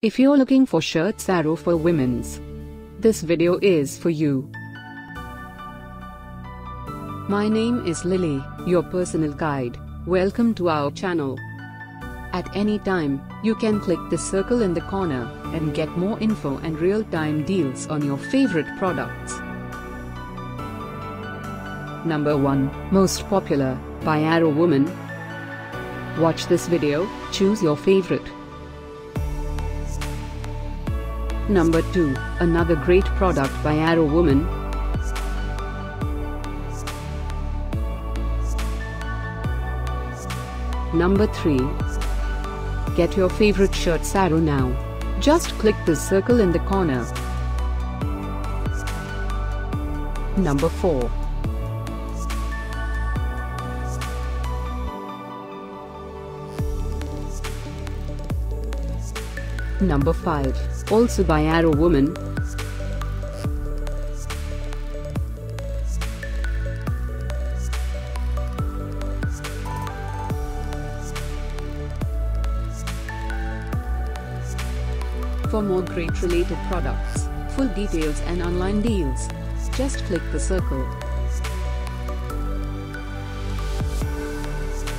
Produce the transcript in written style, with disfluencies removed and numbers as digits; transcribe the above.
If you're looking for shirts Arrow for women's, this video is for you. My name is Lily, your personal guide. Welcome to our channel. At any time, you can click the circle in the corner and get more info and real-time deals on your favorite products. Number 1, most popular, by Arrow Woman. Watch this video, choose your favorite. Number 2, another great product by Arrow Woman. Number 3. Get your favorite shirts Arrow now. Just click the circle in the corner. Number 4. Number 5, also by Arrow Woman. For more great related products, full details and online deals, just click the circle.